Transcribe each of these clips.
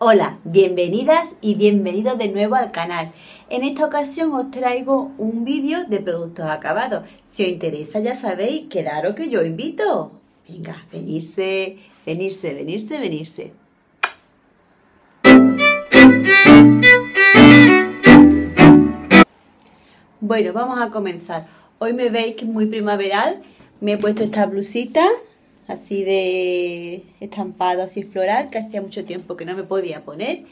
Hola, bienvenidas y bienvenidos de nuevo al canal. En esta ocasión os traigo un vídeo de productos acabados. Si os interesa, ya sabéis, quedaros que yo invito. Venga, venirse, venirse, venirse, venirse. Bueno, vamos a comenzar. Hoy me veis que es muy primaveral. Me he puesto esta blusita así de estampado, así floral, que hacía mucho tiempo que no me podía poner,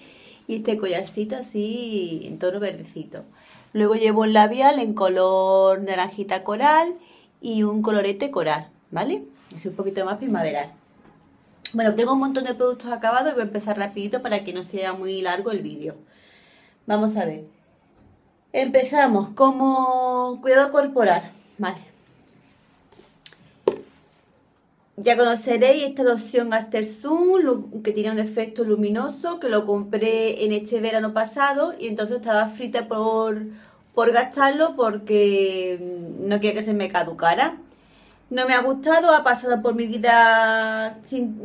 y este collarcito así en tono verdecito. Luego llevo un labial en color naranjita coral y un colorete coral, ¿vale? Es un poquito más primaveral. Bueno, tengo un montón de productos acabados y voy a empezar rapidito para que no sea muy largo el vídeo. Vamos a ver. Empezamos como cuidado corporal, ¿vale? Ya conoceréis esta loción Aster Sun, que tiene un efecto luminoso, que lo compré en este verano pasado y entonces estaba frita por gastarlo porque no quería que se me caducara. No me ha gustado, ha pasado por mi vida sin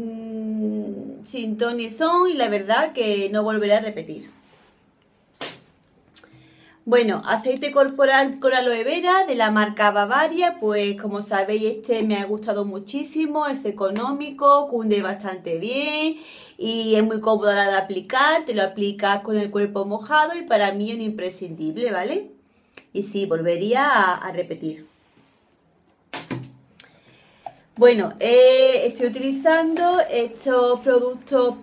ton ni son y la verdad que no volveré a repetir. Bueno, aceite corporal con aloe vera de la marca Bavaria, pues como sabéis este me ha gustado muchísimo, es económico, cunde bastante bien y es muy cómodo a la hora de aplicar, te lo aplicas con el cuerpo mojado y para mí es un imprescindible, ¿vale? Y sí, volvería a repetir. Bueno, estoy utilizando estos productos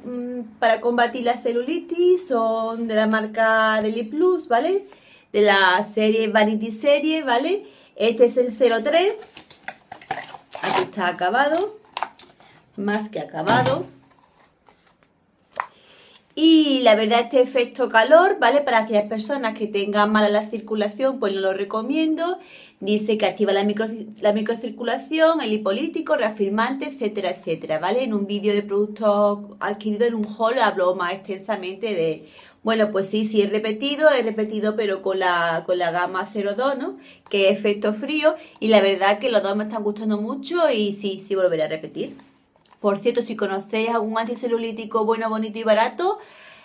para combatir la celulitis, son de la marca Deli Plus, ¿vale? De la serie Vanity Serie, ¿vale? Este es el 03. Aquí está acabado. Más que acabado. Y la verdad este efecto calor, ¿vale? Para aquellas personas que tengan mala la circulación, pues no lo recomiendo. Dice que activa la microcirculación, el hipolítico, reafirmante, etcétera, etcétera, ¿vale? En un vídeo de productos adquiridos en un haul hablo más extensamente de... Bueno, pues sí, he repetido, pero con la gama 02, ¿no? Que es efecto frío y la verdad que los dos me están gustando mucho y sí, volveré a repetir. Por cierto, si conocéis algún anticelulítico bueno, bonito y barato,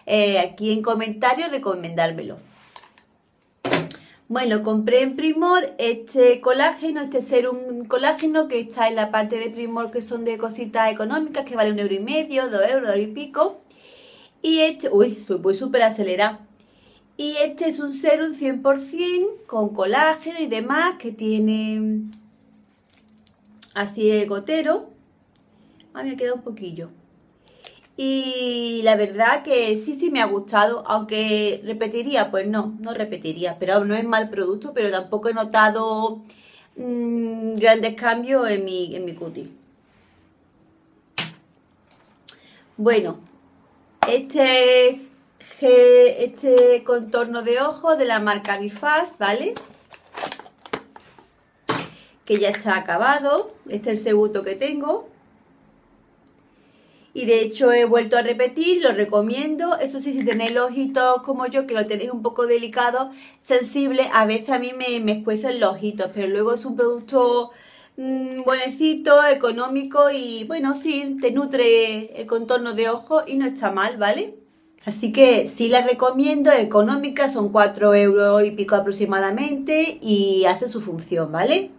aquí en comentarios recomendármelo. Bueno, compré en Primor este colágeno, este serum colágeno que está en la parte de Primor que son de cositas económicas que vale 1,5 €, 2 €, 2 y pico. Y este, uy, voy súper acelerada. Y este es un serum 100% con colágeno y demás que tiene así el gotero. Ah, me queda un poquillo. Y la verdad que sí me ha gustado, aunque repetiría, pues no repetiría, pero no es mal producto, pero tampoco he notado grandes cambios en mi cutis. Bueno, este contorno de ojos de la marca Bifaz, ¿vale? Que ya está acabado, este es el segundo que tengo. Y de hecho he vuelto a repetir, lo recomiendo. Eso sí, si tenéis los ojitos como yo, que lo tenéis un poco delicado, sensible, a veces a mí me escuecen los ojitos, pero luego es un producto buenecito, económico y bueno, sí, te nutre el contorno de ojos y no está mal, ¿vale? Así que sí la recomiendo, económica, son 4 € y pico aproximadamente y hace su función, ¿vale?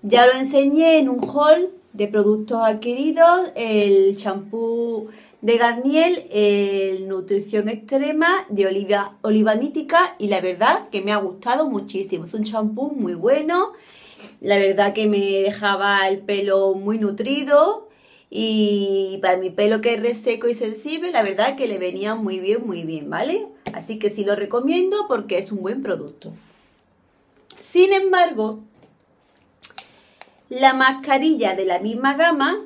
Ya lo enseñé en un haul de productos adquiridos, el champú de Garniel, el Nutrición Extrema de oliva mítica y la verdad que me ha gustado muchísimo. Es un champú muy bueno, la verdad que me dejaba el pelo muy nutrido y para mi pelo que es reseco y sensible, la verdad que le venía muy bien, ¿vale? Así que sí lo recomiendo porque es un buen producto. Sin embargo, la mascarilla de la misma gama,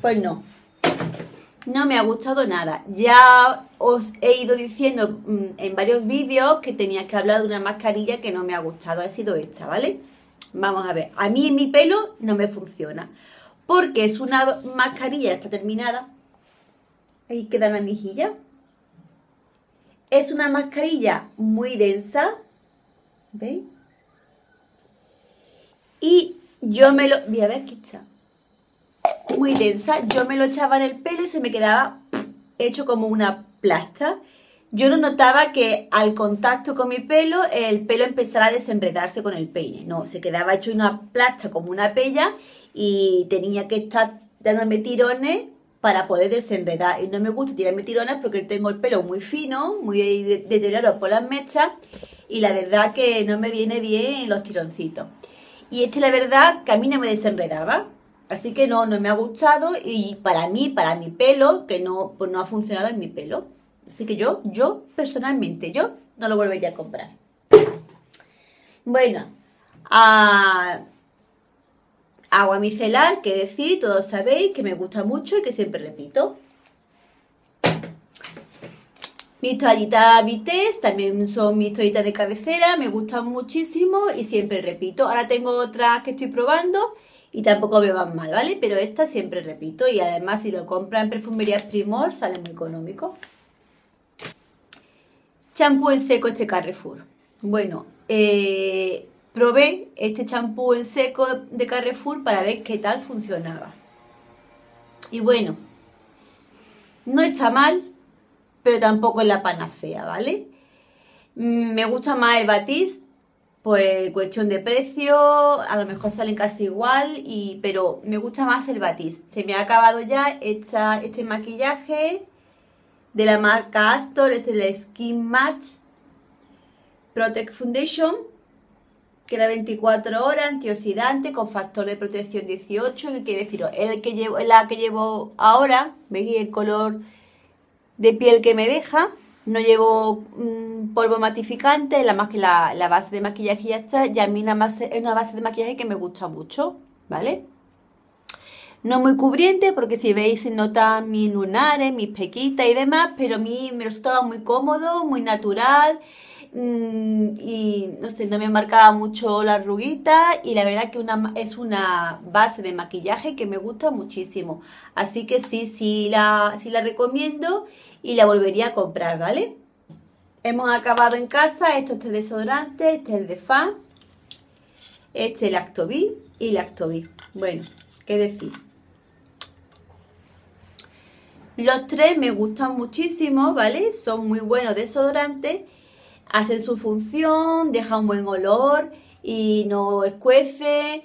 pues no me ha gustado nada. Ya os he ido diciendo en varios vídeos que tenía que hablar de una mascarilla que no me ha gustado, ha sido esta, ¿vale? Vamos a ver, a mí en mi pelo no me funciona, porque es una mascarilla, está terminada, ahí queda la mejilla. Es una mascarilla muy densa, ¿veis? Y yo me lo... Voy a ver, aquí está. Muy densa. Yo me lo echaba en el pelo y se me quedaba hecho como una plasta, yo no notaba que al contacto con mi pelo, el pelo empezara a desenredarse con el peine. No, se quedaba hecho una plasta como una pella y tenía que estar dándome tirones para poder desenredar. Y no me gusta tirarme tirones porque tengo el pelo muy fino, muy deteriorado por las mechas y la verdad que no me viene bien los tironcitos. Y la verdad que a mí no me desenredaba. Así que no me ha gustado y para mí, para mi pelo, que no, pues no ha funcionado en mi pelo. Así que yo personalmente, yo no lo volvería a comprar. Bueno, agua micelar, que decir, todos sabéis que me gusta mucho y que siempre repito. Mis toallitas Vitesse, también son mis toallitas de cabecera, me gustan muchísimo y siempre repito. Ahora tengo otras que estoy probando y tampoco me van mal, ¿vale? Pero estas siempre repito y además si lo compran en perfumerías Primor sale muy económico. Champú en seco este Carrefour. Bueno, probé este champú en seco de Carrefour para ver qué tal funcionaba. Y bueno, no está mal, pero tampoco es la panacea, ¿vale? Me gusta más el Batiste, pues cuestión de precio, a lo mejor salen casi igual, pero me gusta más el Batiste. Se me ha acabado ya este maquillaje de la marca Astor, es el Skin Match Protect Foundation, que era 24 horas, antioxidante, con factor de protección 18, que quiere deciros, la que llevo ahora, veis el color de piel que me deja, no llevo polvo matificante, la base de maquillaje ya está, y a mí es una base de maquillaje que me gusta mucho, ¿vale? No muy cubriente porque si veis se notan mis lunares, mis pequitas y demás, pero a mí me resultaba muy cómodo, muy natural y no sé, no me marcaba mucho la arruguita y la verdad que es una base de maquillaje que me gusta muchísimo. Así que sí la recomiendo y la volvería a comprar, ¿vale? Hemos acabado en casa, este desodorante, este es el de Fan, este Lactobis y Lactobis. Bueno, ¿qué decir? Los tres me gustan muchísimo, ¿vale? Son muy buenos desodorantes, hacen su función, dejan buen olor y no escuece.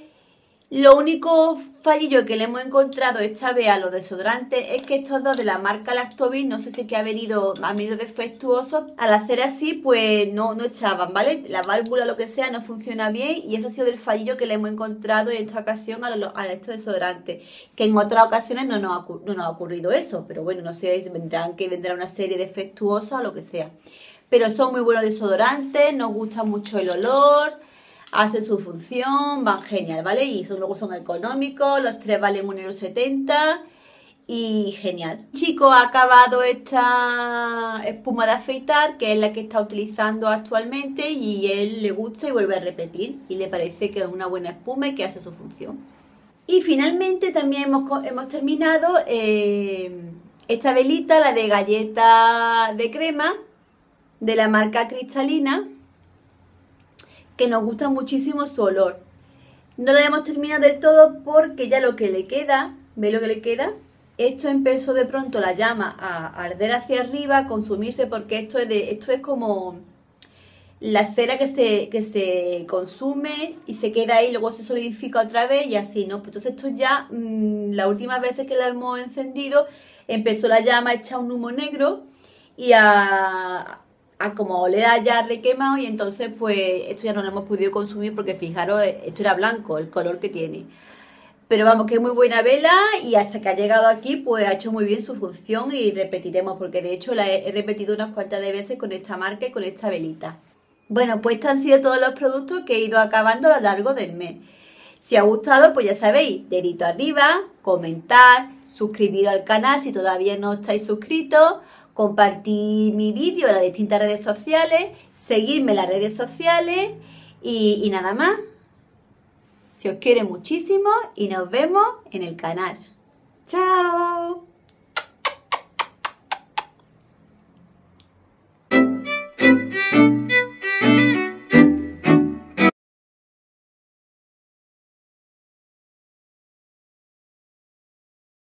Lo único fallillo que le hemos encontrado esta vez a los desodorantes es que estos dos de la marca Lactobis, no sé si que han venido defectuosos, al hacer así pues no echaban, ¿vale? La válvula lo que sea no funciona bien y ese ha sido el fallillo que le hemos encontrado en esta ocasión a estos desodorantes, que en otras ocasiones no nos ha ocurrido eso, pero bueno, no sé, vendrá una serie defectuosa o lo que sea. Pero son muy buenos desodorantes, nos gusta mucho el olor, hace su función, van genial, ¿vale? Y luego son económicos, los tres valen €1,70 y genial. Chicos, ha acabado esta espuma de afeitar, que es la que está utilizando actualmente y él le gusta y vuelve a repetir y le parece que es una buena espuma y que hace su función. Y finalmente también hemos terminado esta velita, la de galleta de crema de la marca Cristalina, que nos gusta muchísimo su olor. No lo hemos terminado del todo porque ya lo que le queda, ¿veis lo que le queda? Esto empezó de pronto la llama a arder hacia arriba, a consumirse, porque esto es como la cera que se consume y se queda ahí, luego se solidifica otra vez y así, ¿no? Entonces esto ya, las últimas veces que la hemos encendido, empezó la llama a echar un humo negro y a como olea ya requemado y entonces pues esto ya no lo hemos podido consumir porque fijaros, esto era blanco el color que tiene, pero vamos, que es muy buena vela y hasta que ha llegado aquí pues ha hecho muy bien su función y repetiremos porque de hecho la he repetido unas cuantas de veces con esta marca y con esta velita. Bueno, pues estos han sido todos los productos que he ido acabando a lo largo del mes. Si os ha gustado, pues ya sabéis, dedito arriba, comentar, suscribiros al canal si todavía no estáis suscritos, compartir mi vídeo en las distintas redes sociales, seguirme en las redes sociales y nada más. Se os quiere muchísimo y nos vemos en el canal. ¡Chao!